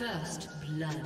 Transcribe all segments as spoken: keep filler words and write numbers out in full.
First blood.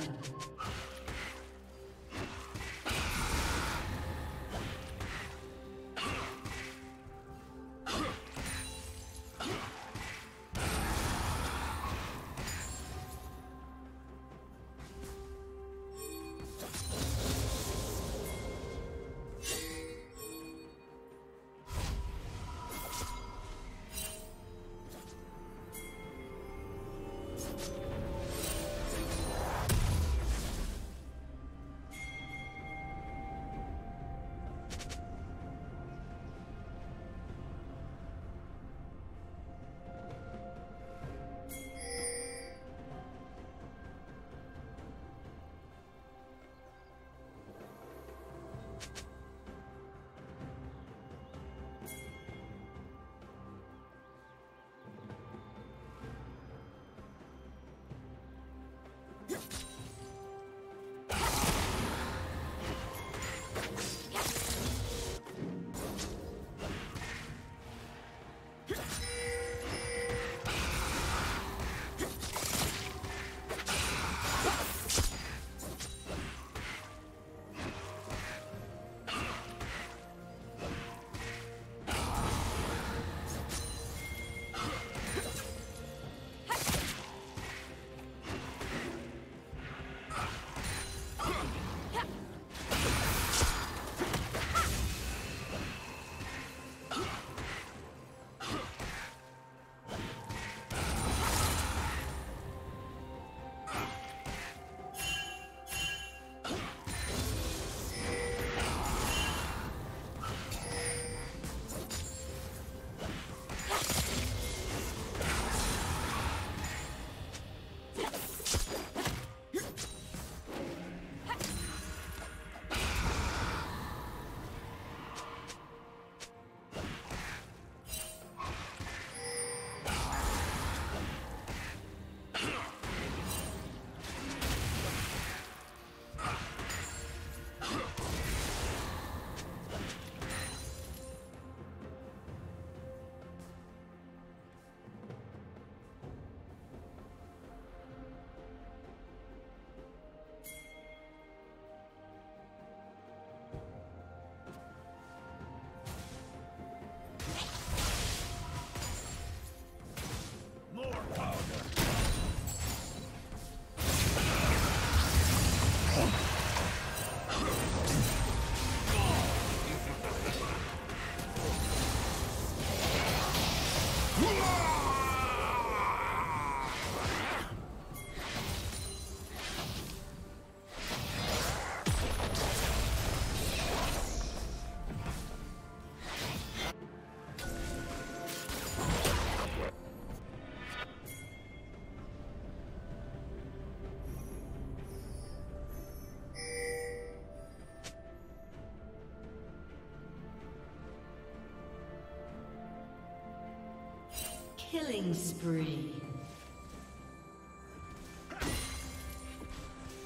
Killing spree.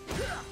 What?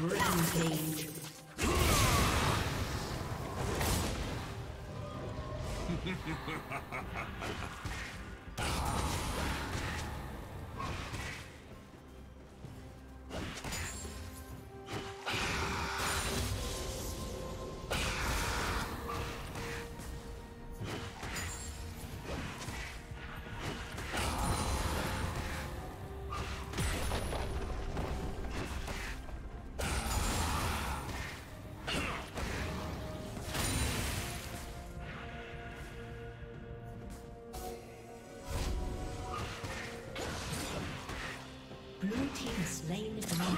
Rampage. Slain is mine.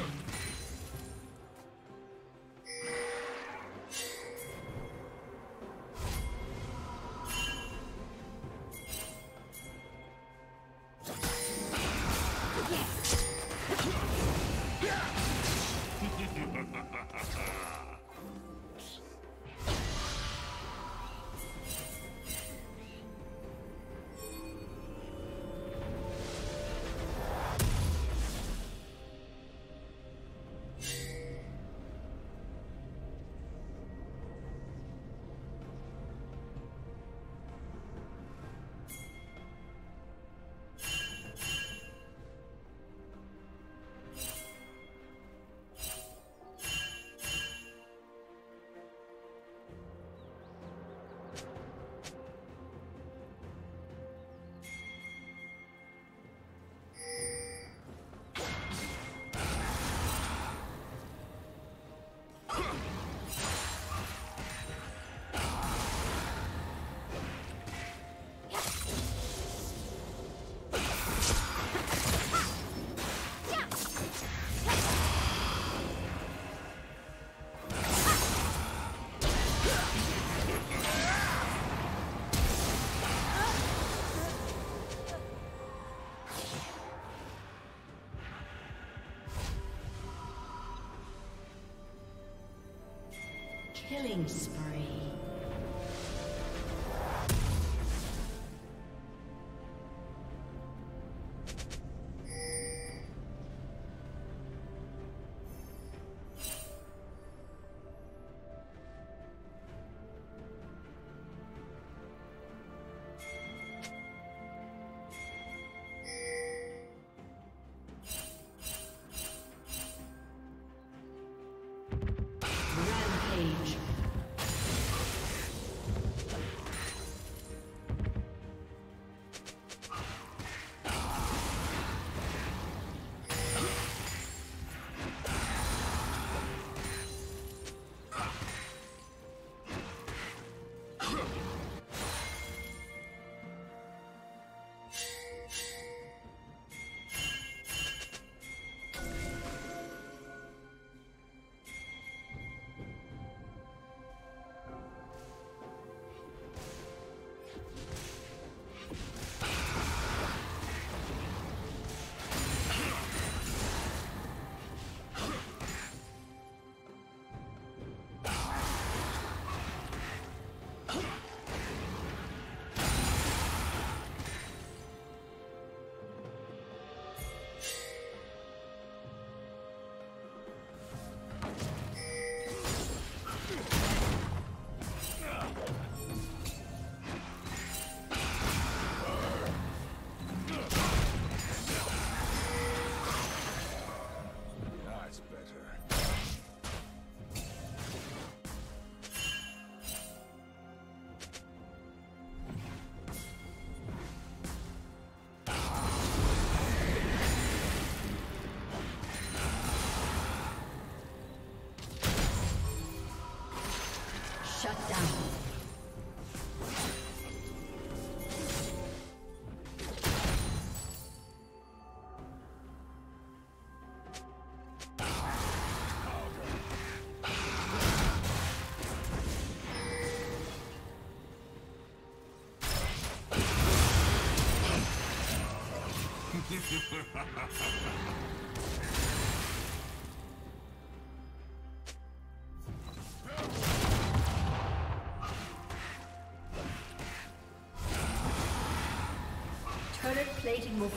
Killing spree. Shut down. Turret plating will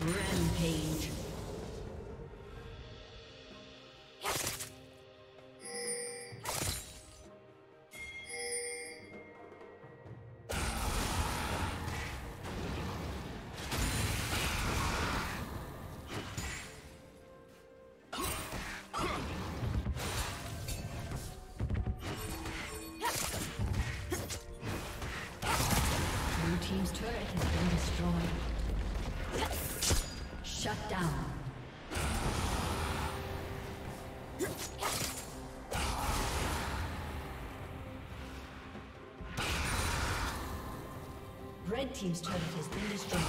Rampage. Blue team's turret has been destroyed. Shut down. Red team's turret has been destroyed.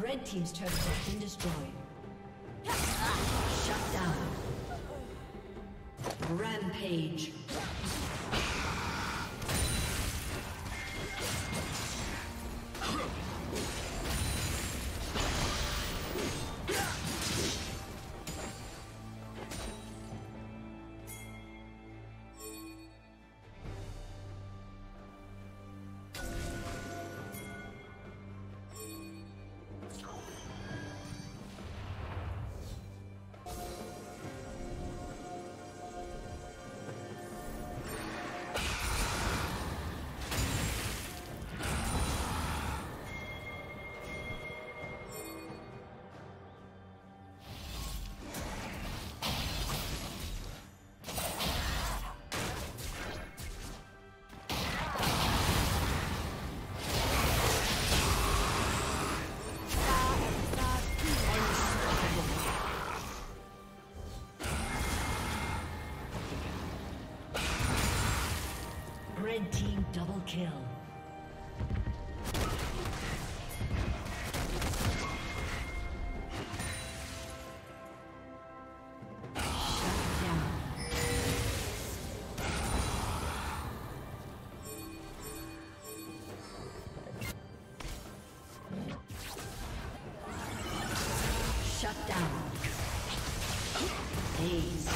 Red team's turret has been destroyed. Shut down. Rampage. Red team double kill. Shut down. Shut down. Ace.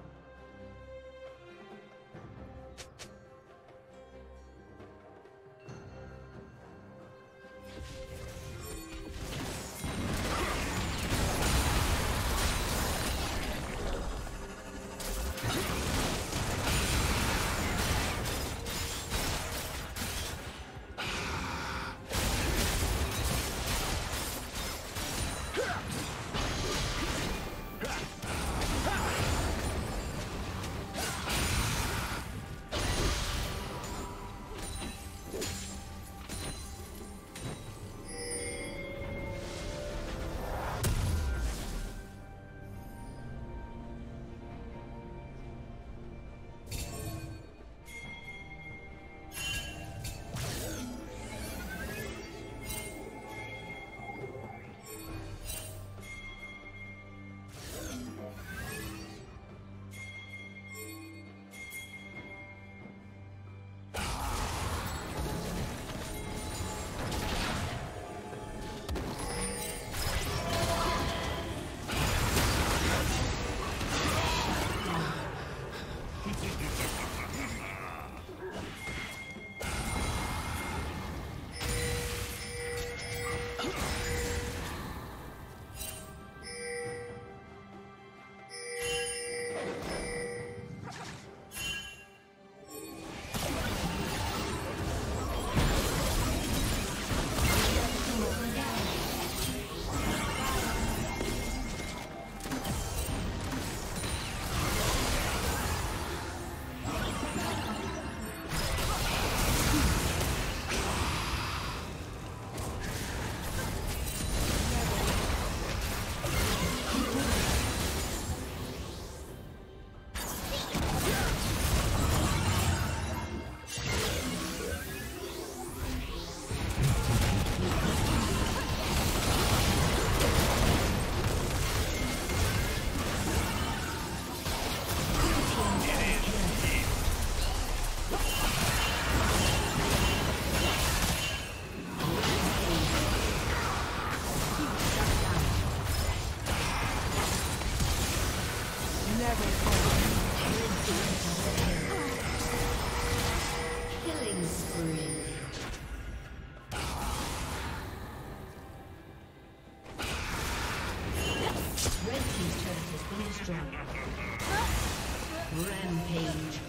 Rampage.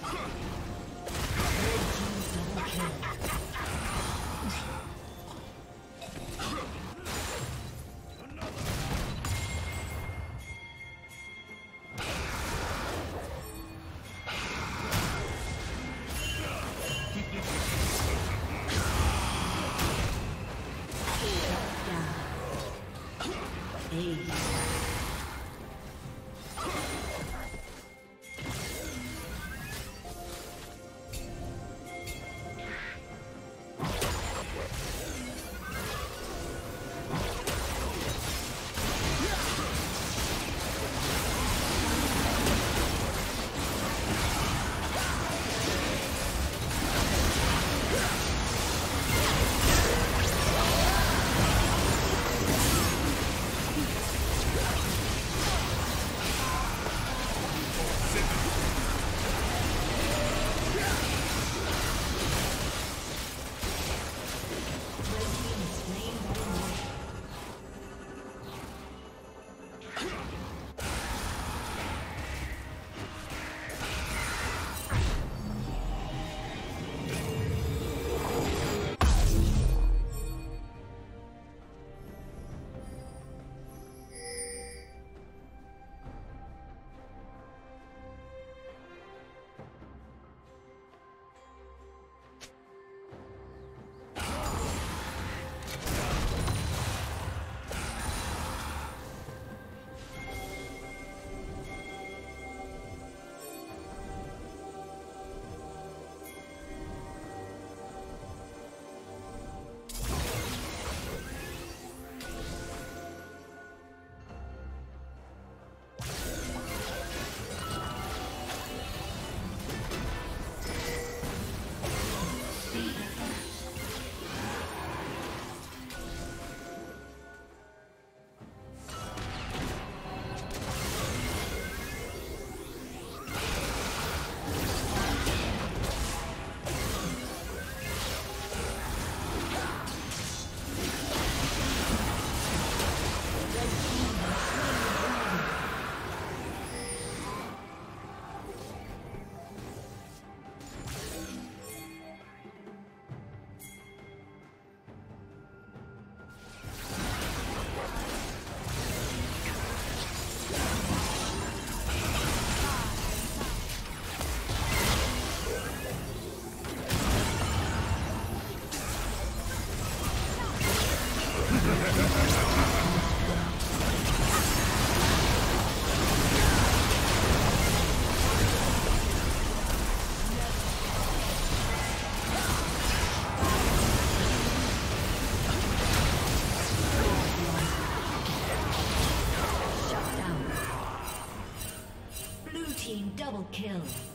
Double kill. Double kill.